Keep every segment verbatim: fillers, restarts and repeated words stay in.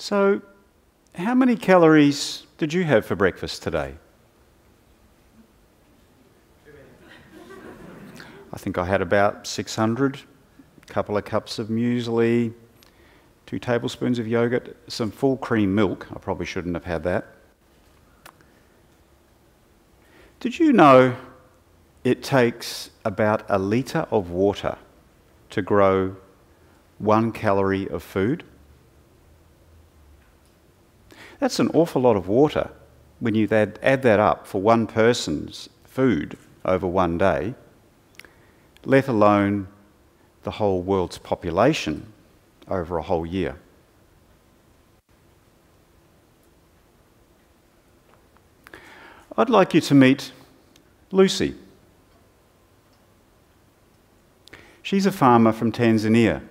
So, how many calories did you have for breakfast today? I think I had about six hundred, a couple of cups of muesli, two tablespoons of yogurt, some full cream milk. I probably shouldn't have had that. Did you know it takes about a litre of water to grow one calorie of food? That's an awful lot of water when you add that up for one person's food over one day, let alone the whole world's population over a whole year. I'd like you to meet Lucy. She's a farmer from Tanzania.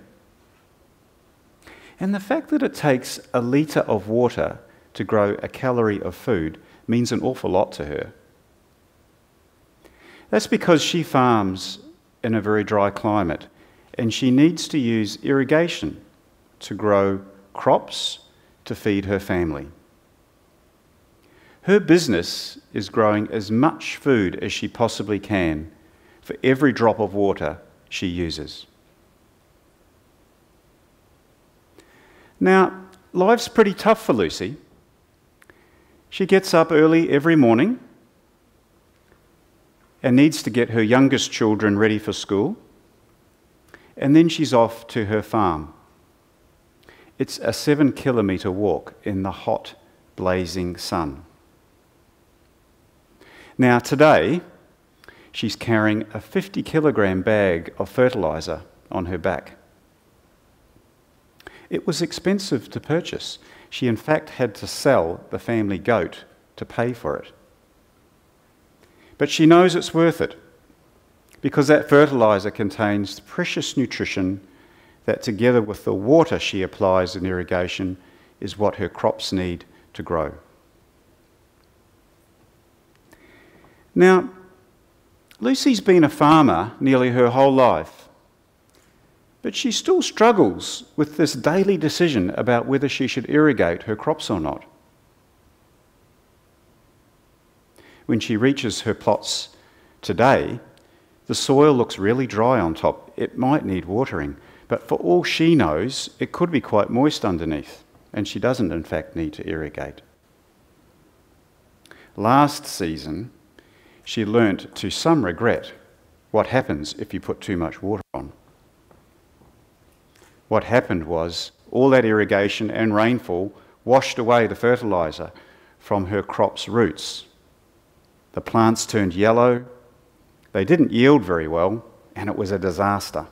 And the fact that it takes a litre of water to grow a calorie of food means an awful lot to her. That's because she farms in a very dry climate, and she needs to use irrigation to grow crops to feed her family. Her business is growing as much food as she possibly can for every drop of water she uses. Now, life's pretty tough for Lucy. She gets up early every morning and needs to get her youngest children ready for school, and then she's off to her farm. It's a seven kilometre walk in the hot, blazing sun. Now today, she's carrying a fifty kilogram bag of fertiliser on her back. It was expensive to purchase. She in fact had to sell the family goat to pay for it. But she knows it's worth it, because that fertiliser contains precious nutrition that, together with the water she applies in irrigation, is what her crops need to grow. Now, Lucy's been a farmer nearly her whole life, but she still struggles with this daily decision about whether she should irrigate her crops or not. When she reaches her plots today, the soil looks really dry on top. It might need watering, but for all she knows, it could be quite moist underneath, and she doesn't, in fact, need to irrigate. Last season, she learnt to some regret what happens if you put too much water on. What happened was all that irrigation and rainfall washed away the fertiliser from her crop's roots. The plants turned yellow, they didn't yield very well, and it was a disaster.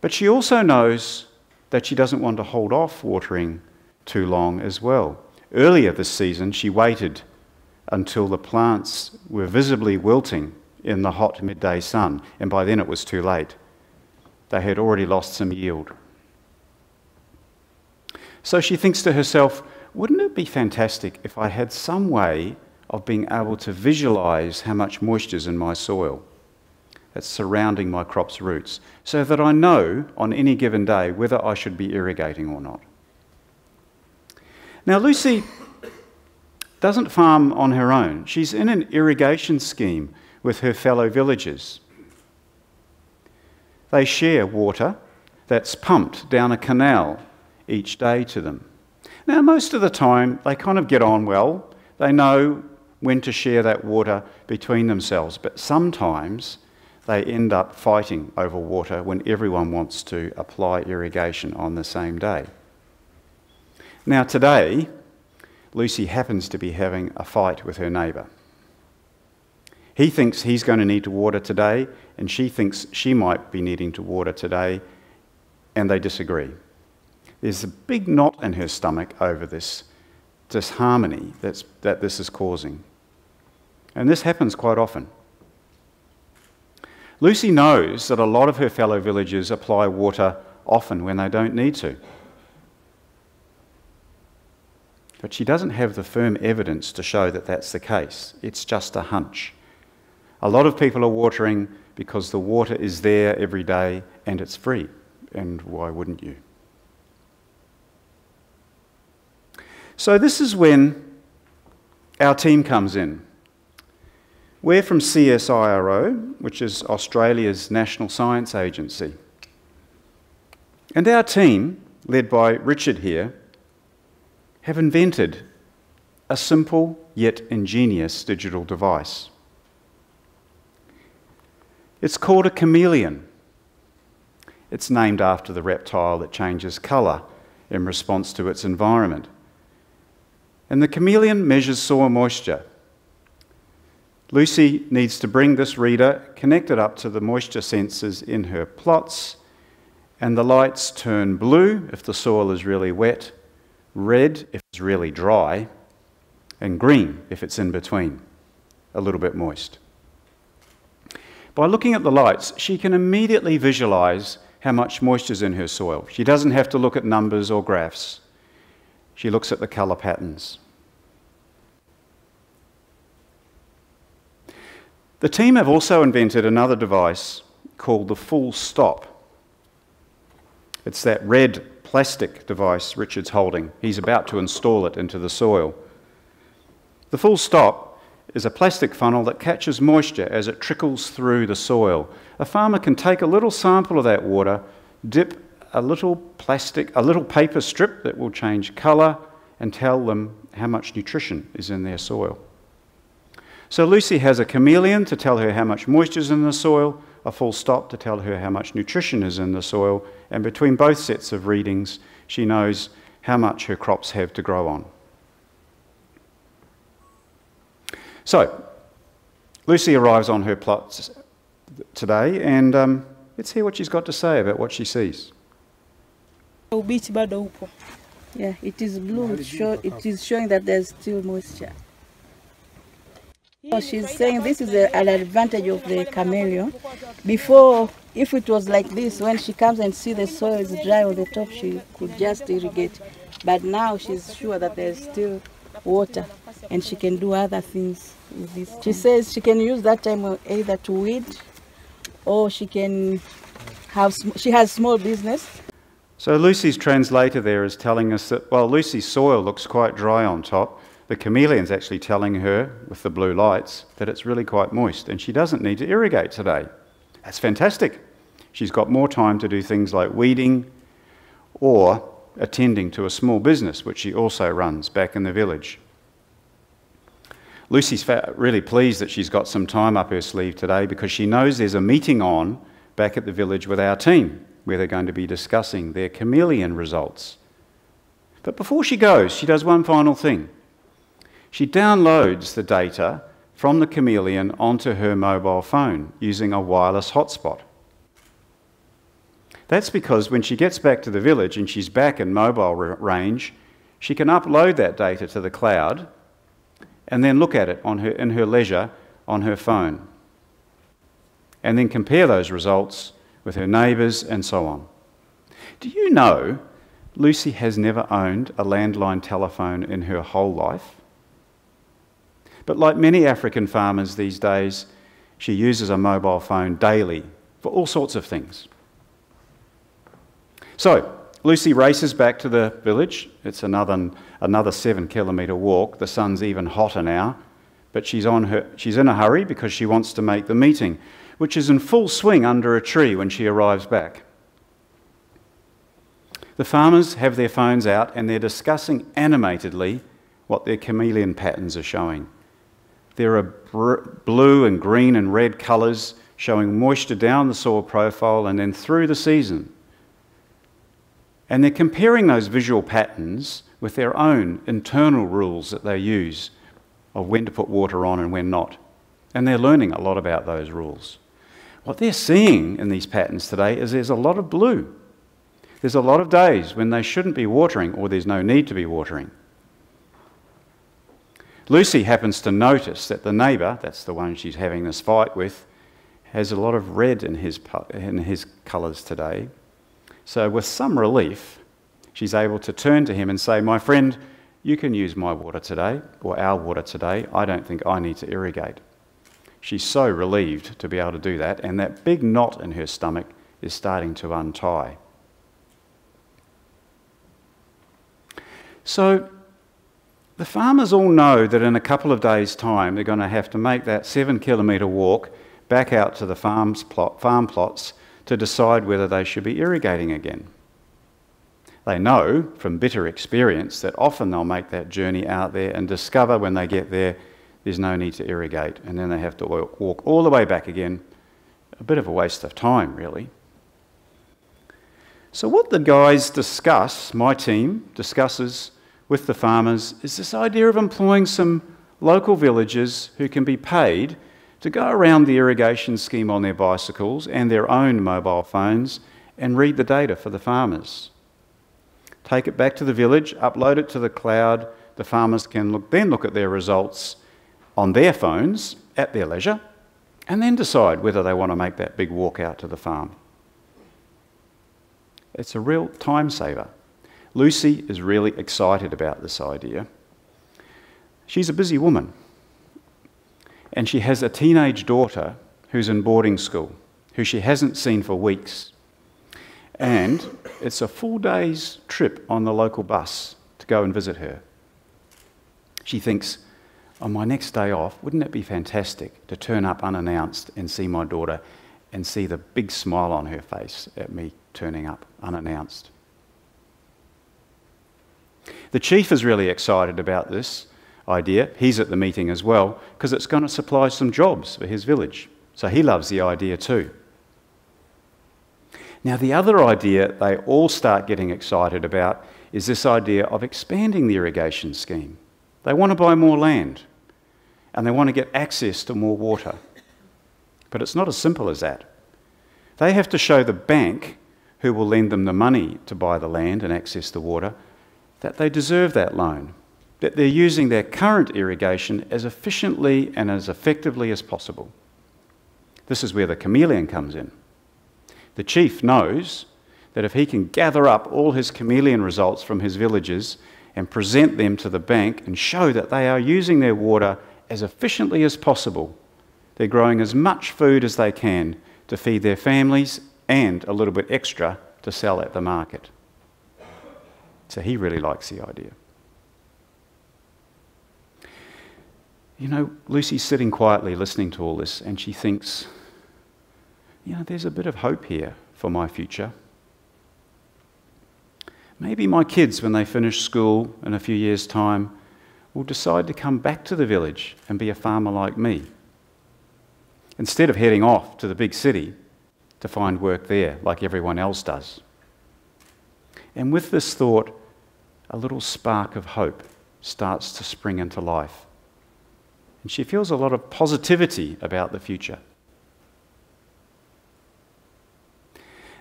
But she also knows that she doesn't want to hold off watering too long as well. Earlier this season, she waited until the plants were visibly wilting in the hot midday sun, and by then it was too late. They had already lost some yield. So she thinks to herself, wouldn't it be fantastic if I had some way of being able to visualise how much moisture is in my soil that's surrounding my crop's roots, so that I know on any given day whether I should be irrigating or not. Now, Lucy doesn't farm on her own. She's in an irrigation scheme with her fellow villagers. They share water that's pumped down a canal each day to them. Now, most of the time, they kind of get on well. They know when to share that water between themselves, but sometimes they end up fighting over water when everyone wants to apply irrigation on the same day. Now, today, Lucy happens to be having a fight with her neighbour. He thinks he's going to need to water today, and she thinks she might be needing to water today, and they disagree. There's a big knot in her stomach over this disharmony that's, that this is causing. And this happens quite often. Lucy knows that a lot of her fellow villagers apply water often when they don't need to. But she doesn't have the firm evidence to show that that's the case. It's just a hunch. A lot of people are watering because the water is there every day and it's free. And why wouldn't you? So this is when our team comes in. We're from C S I R O, which is Australia's National Science Agency. And our team, led by Richard here, have invented a simple yet ingenious digital device. It's called a chameleon. It's named after the reptile that changes colour in response to its environment. And the chameleon measures soil moisture. Lucy needs to bring this reader, connect it up to the moisture sensors in her plots, and the lights turn blue if the soil is really wet, red if it's really dry, and green if it's in between, a little bit moist. By looking at the lights, she can immediately visualise how much moisture is in her soil. She doesn't have to look at numbers or graphs. She looks at the colour patterns. The team have also invented another device called the full stop. It's that red plastic device Richard's holding. He's about to install it into the soil. The full stop is a plastic funnel that catches moisture as it trickles through the soil. A farmer can take a little sample of that water, dip a little plastic, a little paper strip that will change colour, and tell them how much nutrition is in their soil. So Lucy has a chameleon to tell her how much moisture is in the soil, a full stop to tell her how much nutrition is in the soil, and between both sets of readings, she knows how much her crops have to grow on. So, Lucy arrives on her plots today, and um, let's hear what she's got to say about what she sees. Yeah, it is blue, it, show, it is showing that there's still moisture. So she's saying this is a, an advantage of the chameleon. Before, if it was like this, when she comes and sees the soil is dry on the top, she could just irrigate. But now she's sure that there's still water and she can do other things with this. She says she can use that time either to weed or she can have, she has small business. So Lucy's translator there is telling us that while Lucy's soil looks quite dry on top, the chameleon's actually telling her, with the blue lights, that it's really quite moist and she doesn't need to irrigate today. That's fantastic. She's got more time to do things like weeding or attending to a small business, which she also runs back in the village. Lucy's really pleased that she's got some time up her sleeve today because she knows there's a meeting on back at the village with our team where they're going to be discussing their chameleon results. But before she goes, she does one final thing. She downloads the data from the chameleon onto her mobile phone using a wireless hotspot. That's because when she gets back to the village and she's back in mobile range, she can upload that data to the cloud and then look at it on her, in her leisure on her phone, and then compare those results with her neighbours and so on. Do you know Lucy has never owned a landline telephone in her whole life? But like many African farmers these days, she uses a mobile phone daily for all sorts of things. So, Lucy races back to the village. It's another, another seven kilometre walk. The sun's even hotter now, but she's, on her, she's in a hurry because she wants to make the meeting, which is in full swing under a tree when she arrives back. The farmers have their phones out and they're discussing animatedly what their chameleon patterns are showing. There are blue and green and red colours showing moisture down the soil profile and then through the season. And they're comparing those visual patterns with their own internal rules that they use of when to put water on and when not. And they're learning a lot about those rules. What they're seeing in these patterns today is there's a lot of blue. There's a lot of days when they shouldn't be watering or there's no need to be watering. Lucy happens to notice that the neighbour, that's the one she's having this fight with, has a lot of red in his, in his colours today. So with some relief, she's able to turn to him and say, "My friend, you can use my water today, or our water today. I don't think I need to irrigate." She's so relieved to be able to do that, and that big knot in her stomach is starting to untie. So The farmers all know that in a couple of days' time they're going to have to make that seven kilometre walk back out to the farms plot, farm plots to decide whether they should be irrigating again. They know from bitter experience that often they'll make that journey out there and discover when they get there there's no need to irrigate, and then they have to walk all the way back again. A bit of a waste of time, really. So what the guys discuss, my team discusses with the farmers, is this idea of employing some local villagers who can be paid to go around the irrigation scheme on their bicycles and their own mobile phones and read the data for the farmers. Take it back to the village, upload it to the cloud, the farmers can look, then look at their results on their phones at their leisure, and then decide whether they want to make that big walk out to the farm. It's a real time saver. Lucy is really excited about this idea. She's a busy woman, and she has a teenage daughter who's in boarding school, who she hasn't seen for weeks. And it's a full day's trip on the local bus to go and visit her. She thinks, on my next day off, wouldn't it be fantastic to turn up unannounced and see my daughter and see the big smile on her face at me turning up unannounced? The chief is really excited about this idea. He's at the meeting as well, because it's going to supply some jobs for his village. So he loves the idea too. Now, the other idea they all start getting excited about is this idea of expanding the irrigation scheme. They want to buy more land, and they want to get access to more water. But it's not as simple as that. They have to show the bank, who will lend them the money to buy the land and access the water, that they deserve that loan, that they're using their current irrigation as efficiently and as effectively as possible. This is where the chameleon comes in. The chief knows that if he can gather up all his chameleon results from his villages and present them to the bank and show that they are using their water as efficiently as possible, they're growing as much food as they can to feed their families and a little bit extra to sell at the market. So he really likes the idea. You know, Lucy's sitting quietly listening to all this, and she thinks, you know, there's a bit of hope here for my future. Maybe my kids, when they finish school in a few years' time, will decide to come back to the village and be a farmer like me, instead of heading off to the big city to find work there like everyone else does. And with this thought, a little spark of hope starts to spring into life. And she feels a lot of positivity about the future.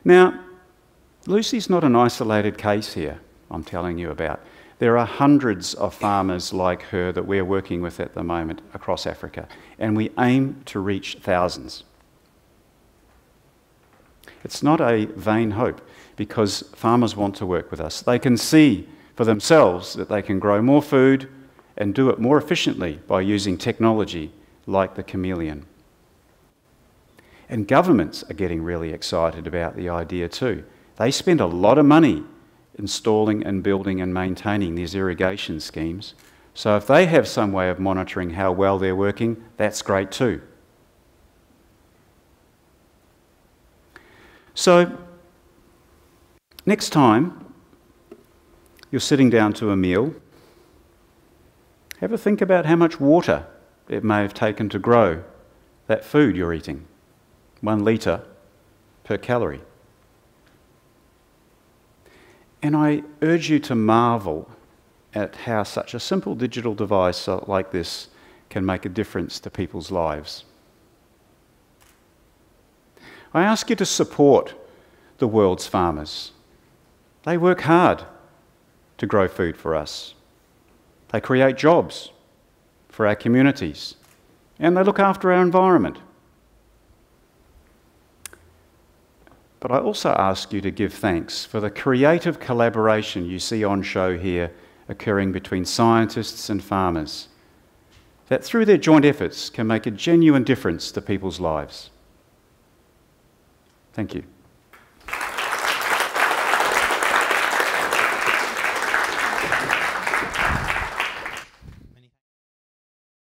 Now, Lucy's not an isolated case here, I'm telling you about. There are hundreds of farmers like her that we're working with at the moment across Africa, and we aim to reach thousands. It's not a vain hope, because farmers want to work with us. They can see for themselves that they can grow more food and do it more efficiently by using technology like the chameleon. And governments are getting really excited about the idea too. They spend a lot of money installing and building and maintaining these irrigation schemes. So if they have some way of monitoring how well they're working, that's great too. So next time you're sitting down to a meal, have a think about how much water it may have taken to grow that food you're eating. One litre per calorie. And I urge you to marvel at how such a simple digital device like this can make a difference to people's lives. I ask you to support the world's farmers. They work hard to grow food for us. They create jobs for our communities, and they look after our environment. But I also ask you to give thanks for the creative collaboration you see on show here occurring between scientists and farmers, that through their joint efforts can make a genuine difference to people's lives. Thank you.